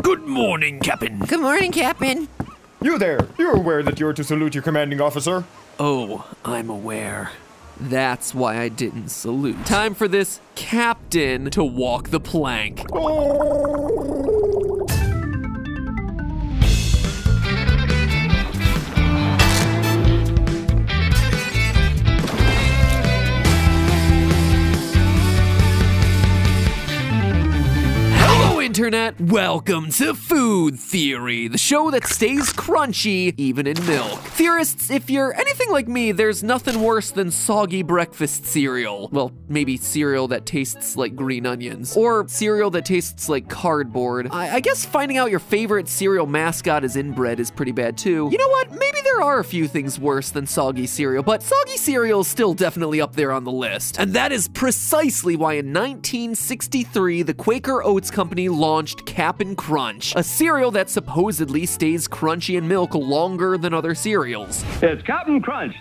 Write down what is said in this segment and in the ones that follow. Good morning, Cap'n. Good morning, Cap'n. You there. You're aware that you're to salute your commanding officer? Oh, I'm aware. That's why I didn't salute. Time for this captain to walk the plank. Oh. Internet, welcome to Food Theory, the show that stays crunchy even in milk. Theorists, if you're anything like me, there's nothing worse than soggy breakfast cereal. Well, maybe cereal that tastes like green onions, or cereal that tastes like cardboard. I guess finding out your favorite cereal mascot is inbred is pretty bad too. You know what? Maybe there are a few things worse than soggy cereal, but soggy cereal is still definitely up there on the list. And that is precisely why in 1963, the Quaker Oats Company launched Cap'n Crunch, a cereal that supposedly stays crunchy in milk longer than other cereals. It's Cap'n Crunch,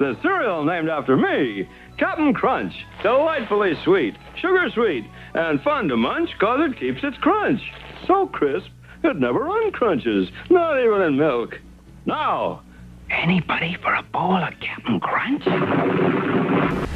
the cereal named after me. Cap'n Crunch, delightfully sweet, sugar sweet, and fun to munch because it keeps its crunch. So crisp, it never uncrunches, not even in milk. Now, anybody for a bowl of Cap'n Crunch?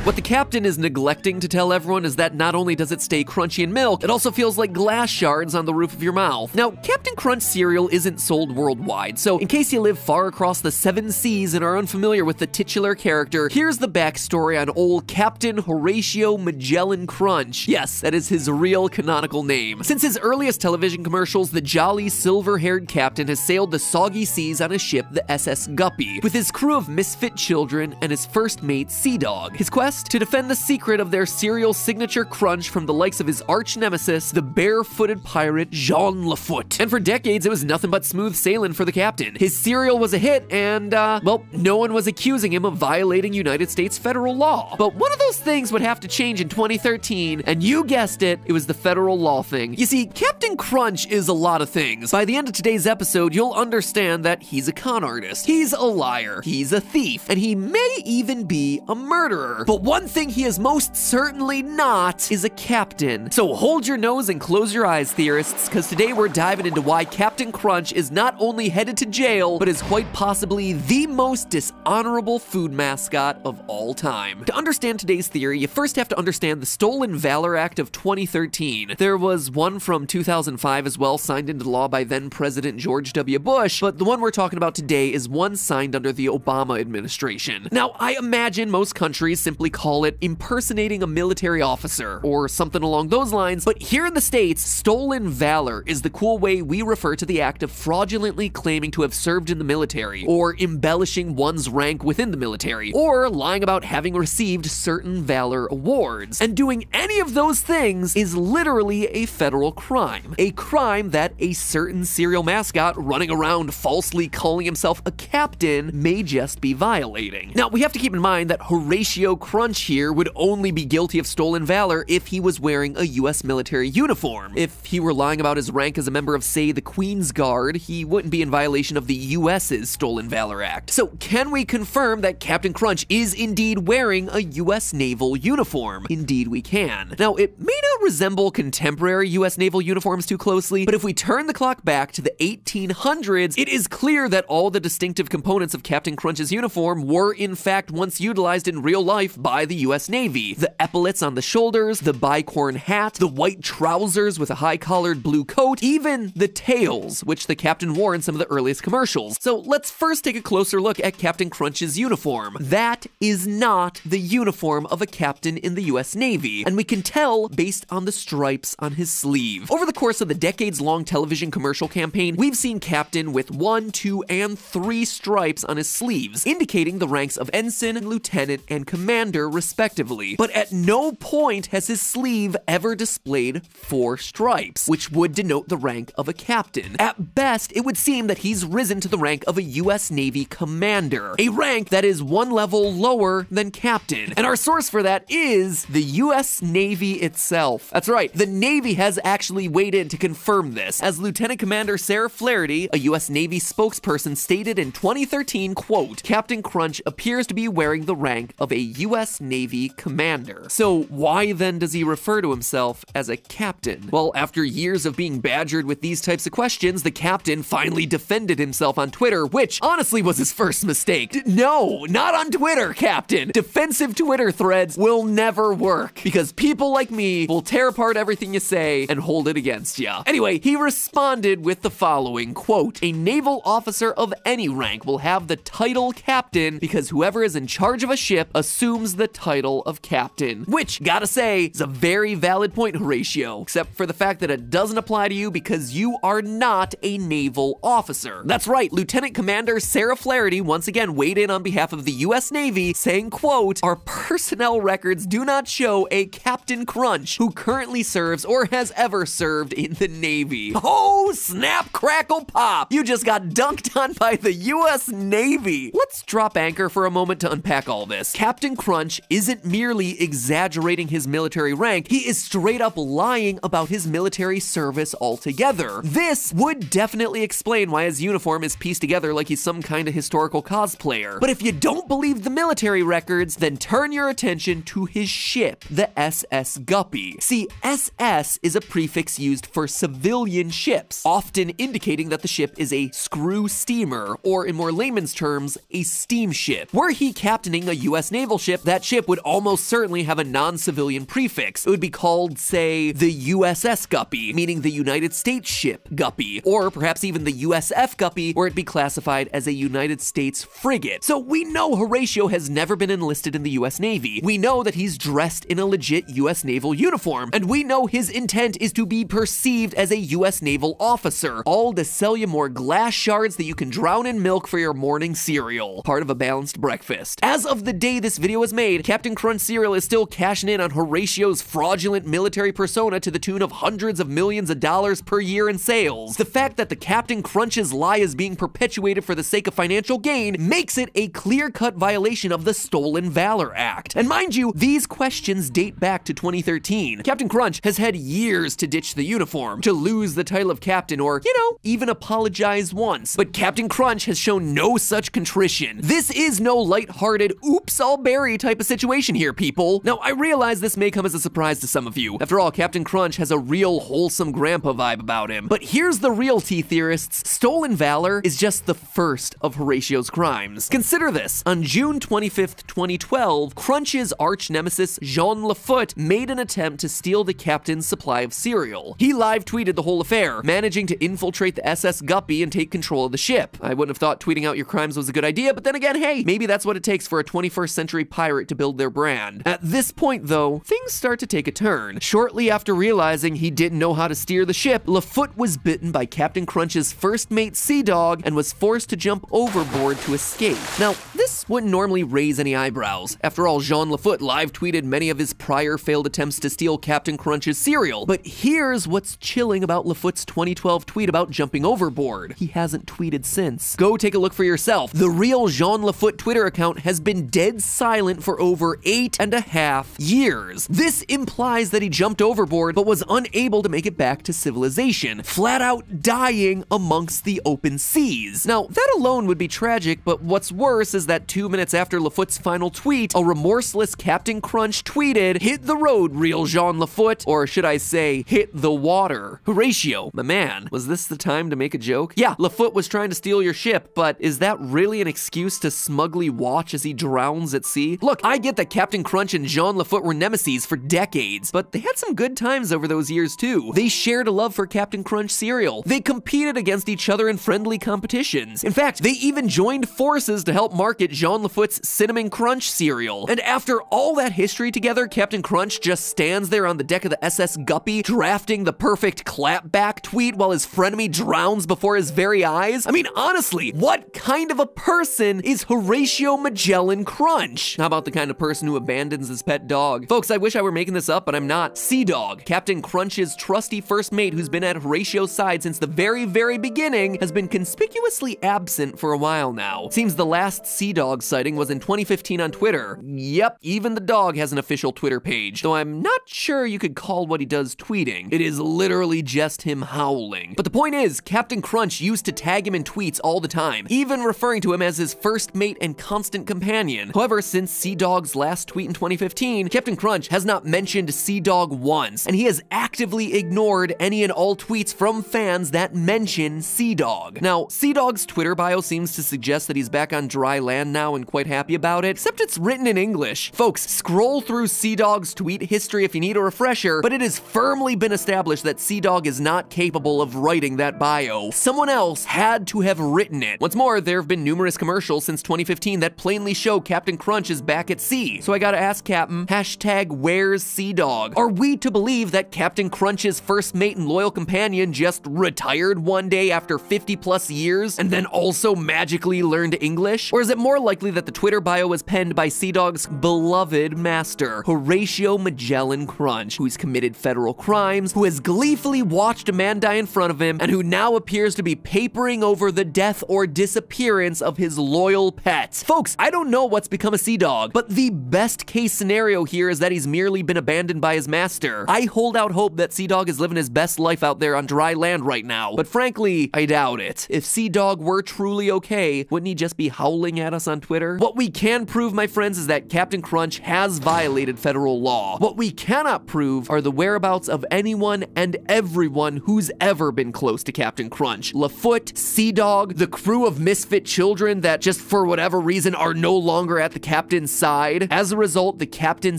What the captain is neglecting to tell everyone is that not only does it stay crunchy in milk, it also feels like glass shards on the roof of your mouth. Now, Cap'n Crunch cereal isn't sold worldwide, so in case you live far across the 7 seas and are unfamiliar with the titular character, here's the backstory on old Captain Horatio Magellan Crunch. Yes, that is his real canonical name. Since his earliest television commercials, the jolly silver-haired captain has sailed the soggy seas on a ship, the SS Guppy, with his crew of misfit children and his first mate, Sea Dog. His quest? To defend the secret of their cereal signature crunch from the likes of his arch-nemesis, the barefooted pirate Jean LaFoot. And for decades, it was nothing but smooth sailing for the captain. His cereal was a hit, and, well, no one was accusing him of violating United States federal law. But one of those things would have to change in 2013, and you guessed it, it was the federal law thing. You see, Cap'n Crunch is a lot of things. By the end of today's episode, you'll understand that he's a con artist, he's a liar, he's a thief, and he may even be a murderer. But one thing he is most certainly not is a captain. So hold your nose and close your eyes, theorists, because today we're diving into why Cap'n Crunch is not only headed to jail, but is quite possibly the most dishonorable food mascot of all time. To understand today's theory, you first have to understand the Stolen Valor Act of 2013. There was one from 2005 as well, signed into law by then-President George W. Bush, but the one we're talking about today is one signed under the Obama administration. Now, I imagine most countries simply call it impersonating a military officer or something along those lines, but here in the States, stolen valor is the cool way we refer to the act of fraudulently claiming to have served in the military, or embellishing one's rank within the military, or lying about having received certain valor awards. And doing any of those things is literally a federal crime, a crime that a certain cereal mascot running around falsely calling himself a captain may just be violating. Now, we have to keep in mind that Horatio Crunch here would only be guilty of stolen valor if he was wearing a U.S. military uniform. If he were lying about his rank as a member of, say, the Queen's Guard, he wouldn't be in violation of the U.S.'s Stolen Valor Act. So can we confirm that Cap'n Crunch is indeed wearing a U.S. naval uniform? Indeed we can. Now, it may not resemble contemporary U.S. naval uniforms too closely, but if we turn the clock back to the 1800s, it is clear that all the distinctive components of Cap'n Crunch's uniform were in fact once utilized in real life by the U.S. Navy. The epaulets on the shoulders, the bicorn hat, the white trousers with a high-collared blue coat, even the tails, which the captain wore in some of the earliest commercials. So let's first take a closer look at Cap'n Crunch's uniform. That is not the uniform of a captain in the U.S. Navy, and we can tell based on the stripes on his sleeve. Over the course of the decades-long television commercial campaign, we've seen captain with 1, 2, and 3 stripes on his sleeves, indicating the ranks of ensign, and lieutenant, and commander, respectively, but at no point has his sleeve ever displayed 4 stripes, which would denote the rank of a captain. At best, it would seem that he's risen to the rank of a U.S. Navy commander, a rank that is 1 level lower than captain. And our source for that is the U.S. Navy itself. That's right, the Navy has actually weighed in to confirm this, as Lieutenant Commander Sarah Flaherty, a U.S. Navy spokesperson, stated in 2013 2013, quote, Captain Crunch appears to be wearing the rank of a U.S. Navy commander. So why then does he refer to himself as a captain? Well, after years of being badgered with these types of questions, the captain finally defended himself on Twitter, which honestly was his first mistake. No, not on Twitter, Captain. Defensive Twitter threads will never work because people like me will tear apart everything you say and hold it against ya. Anyway, he responded with the following, quote, a naval officer of any rank will have the title captain because whoever is in charge of a ship assumes the title of captain, which, gotta say, is a very valid point, Horatio, except for the fact that it doesn't apply to you because you are not a naval officer. That's right, Lieutenant Commander Sarah Flaherty once again weighed in on behalf of the U.S. Navy, saying, quote, our personnel records do not show a Captain Crunch who currently serves or has ever served in the Navy. Oh, snap, crackle, pop! You just got dunked on by the U.S. Navy. Let's drop anchor for a moment to unpack all this. Captain Crunch isn't merely exaggerating his military rank, he is straight up lying about his military service altogether. This would definitely explain why his uniform is pieced together like he's some kind of historical cosplayer. But if you don't believe the military records, then turn your attention to his ship, the SS Guppy. See, SS is a prefix used for civilian ships, often indicating that the ship is a screw steamer, or in more layman's terms, a steamship. Were he captaining a U.S. naval ship, that ship would almost certainly have a non-civilian prefix. It would be called, say, the USS Guppy, meaning the United States ship Guppy, or perhaps even the USF Guppy, where it'd be classified as a United States frigate. So we know Horatio has never been enlisted in the U.S. Navy. We know that he's dressed in a legit U.S. naval uniform, and we know his intent is to be perceived as a U.S. naval officer, all to sell you more glass shards that you can drown in milk for your morning cereal, part of a balanced breakfast. As of the day this video was made, Captain Crunch cereal is still cashing in on Horatio's fraudulent military persona to the tune of hundreds of millions of dollars per year in sales. The fact that the Captain Crunch's lie is being perpetuated for the sake of financial gain makes it a clear-cut violation of the Stolen Valor Act. And mind you, these questions date back to 2013. Captain Crunch has had years to ditch the uniform, to lose the title of captain, or, you know, even apologize once. But Captain Crunch has shown no such contrition. This is no lighthearted, oops, I'll bury type of situation here, people. Now, I realize this may come as a surprise to some of you. After all, Captain Crunch has a real wholesome grandpa vibe about him. But here's the real tea, theorists. Stolen Valor is just the first of Horatio's crimes. Consider this. On June 25th, 2012, Crunch's arch-nemesis Jean LaFoot made an attempt to steal the captain's supply of cereal. He live-tweeted the whole affair, managing to infiltrate the SS Guppy and take control of the ship. I wouldn't have thought tweeting out your crimes was a good idea, but then again, hey, maybe that's what it takes for a 21st century pirate to build their brand. At this point, though, things start to take a turn. Shortly after realizing he didn't know how to steer the ship, LaFoot was bitten by Captain Crunch's first mate, Sea Dog, and was forced to jump overboard to escape. Now, this wouldn't normally raise any eyebrows. After all, Jean LaFoot live-tweeted many of his prior failed attempts to steal Captain Crunch's cereal. But here's what's chilling about LaFoot's 2012 tweet about jumping overboard. He hasn't tweeted since. Go take a look for yourself. The real Jean LaFoot Twitter account has been dead silent for over 8.5 years. This implies that he jumped overboard but was unable to make it back to civilization, flat out dying amongst the open seas. Now, that alone would be tragic, but what's worse is that 2 minutes after LaFoot's final tweet, a remorseless Captain Crunch tweeted, hit the road, real Jean LaFoot, or should I say, hit the water. Horatio, my man, was this the time to make a joke? Yeah, LaFoot was trying to steal your ship, but is that really an excuse to smugly watch as he drowns at sea? Look, I get that Captain Crunch and Jean LaFoot were nemeses for decades, but they had some good times over those years too. They shared a love for Captain Crunch cereal. They competed against each other in friendly competitions. In fact, they even joined forces to help market Jean LaFoot's Cinnamon Crunch cereal. And after all that history together, Captain Crunch just stands there on the deck of the SS Guppy, drafting the perfect clapback tweet while his frenemy drowns before his very eyes? I mean, honestly, what kind of a person is Horatio Magellan Crunch? How about the kind of person who abandons his pet dog? Folks, I wish I were making this up, but I'm not. Sea Dog, Captain Crunch's trusty first mate who's been at Horatio's side since the very beginning, has been conspicuously absent for a while now. Seems the last Sea Sea Dog sighting was in 2015 on Twitter. Yep, even the dog has an official Twitter page, though I'm not sure you could call what he does tweeting. It is literally just him howling. But the point is, Captain Crunch used to tag him in tweets all the time, even referring to him as his first mate and constant companion. However, since Sea Dog's last tweet in 2015, Captain Crunch has not mentioned Sea Dog once, and he has actively ignored any and all tweets from fans that mention Sea Dog. Now, Sea Dog's Twitter bio seems to suggest that he's back on dry land now and quite happy about it, except it's written in English. Folks, scroll through Sea Dog's tweet history if you need a refresher, but it has firmly been established that Sea Dog is not capable of writing that bio. Someone else had to have written it. Once more, there have been numerous commercials since 2015 that plainly show Captain Crunch is back at sea. So I gotta ask Cap'n, hashtag where's Sea Dog? Are we to believe that Captain Crunch's first mate and loyal companion just retired one day after 50+ years and then also magically learned English? Or is it more likely that the Twitter bio was penned by Sea Dog's beloved master, Horatio Magellan Crunch, who's committed federal crimes, who has gleefully watched a man die in front of him, and who now appears to be papering over the death or disappearance of his loyal pet? Folks, I don't know what's become of Sea Dog, but the best case scenario here is that he's merely been abandoned by his master. I hold out hope that Sea Dog is living his best life out there on dry land right now, but frankly, I doubt it. If Sea Dog were truly okay, wouldn't he just be howling at us on Twitter? What we can prove, my friends, is that Captain Crunch has violated federal law. What we cannot prove are the whereabouts of anyone and everyone who's ever been close to Captain Crunch. LaFoot, Sea Dog, the crew of misfit children that just for whatever reason are no longer at the captain's side. As a result, the captain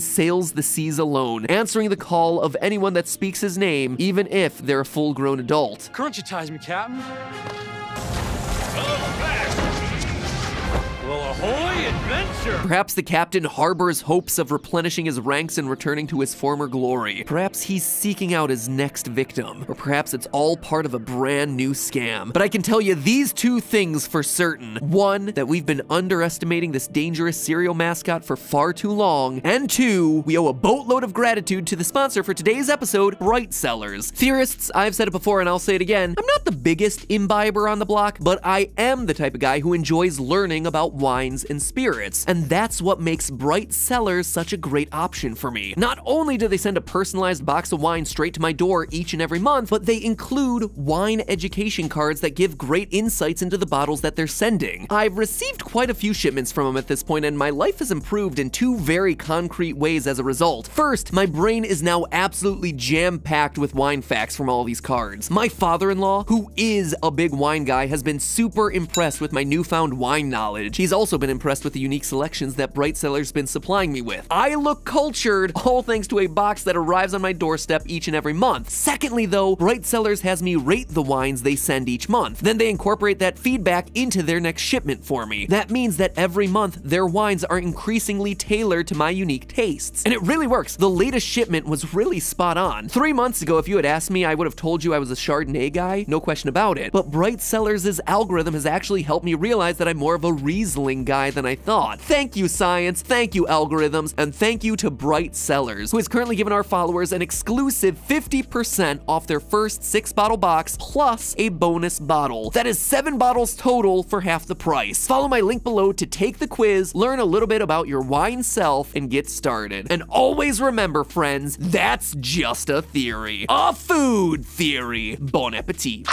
sails the seas alone, answering the call of anyone that speaks his name, even if they're a full-grown adult. Crunchitize me, Captain. Hello, back. Well, a holy adventure! Perhaps the captain harbors hopes of replenishing his ranks and returning to his former glory. Perhaps he's seeking out his next victim. Or perhaps it's all part of a brand new scam. But I can tell you these two things for certain. One, that we've been underestimating this dangerous cereal mascot for far too long. And two, we owe a boatload of gratitude to the sponsor for today's episode, Bright Cellars. Theorists, I've said it before and I'll say it again, I'm not the biggest imbiber on the block, but I am the type of guy who enjoys learning about wines and spirits, and that's what makes Bright Cellars such a great option for me. Not only do they send a personalized box of wine straight to my door each and every month, but they include wine education cards that give great insights into the bottles that they're sending. I've received quite a few shipments from them at this point, and my life has improved in two very concrete ways as a result. First, my brain is now absolutely jam-packed with wine facts from all these cards. My father-in-law, who is a big wine guy, has been super impressed with my newfound wine knowledge. He's also been impressed with the unique selections that Bright Cellars been supplying me with. I look cultured, all thanks to a box that arrives on my doorstep each and every month. Secondly though, Bright Cellars has me rate the wines they send each month. Then they incorporate that feedback into their next shipment for me. That means that every month, their wines are increasingly tailored to my unique tastes. And it really works. The latest shipment was really spot on. 3 months ago, if you had asked me, I would have told you I was a Chardonnay guy, no question about it. But Bright Cellars' algorithm has actually helped me realize that I'm more of a Riesling guy than I thought. Thank you, science, thank you, algorithms, and thank you to Bright Cellars, who has currently given our followers an exclusive 50% off their first 6-bottle box, plus a bonus bottle. That is 7 bottles total for half the price. Follow my link below to take the quiz, learn a little bit about your wine self, and get started. And always remember, friends, that's just a theory. A food theory. Bon appetit.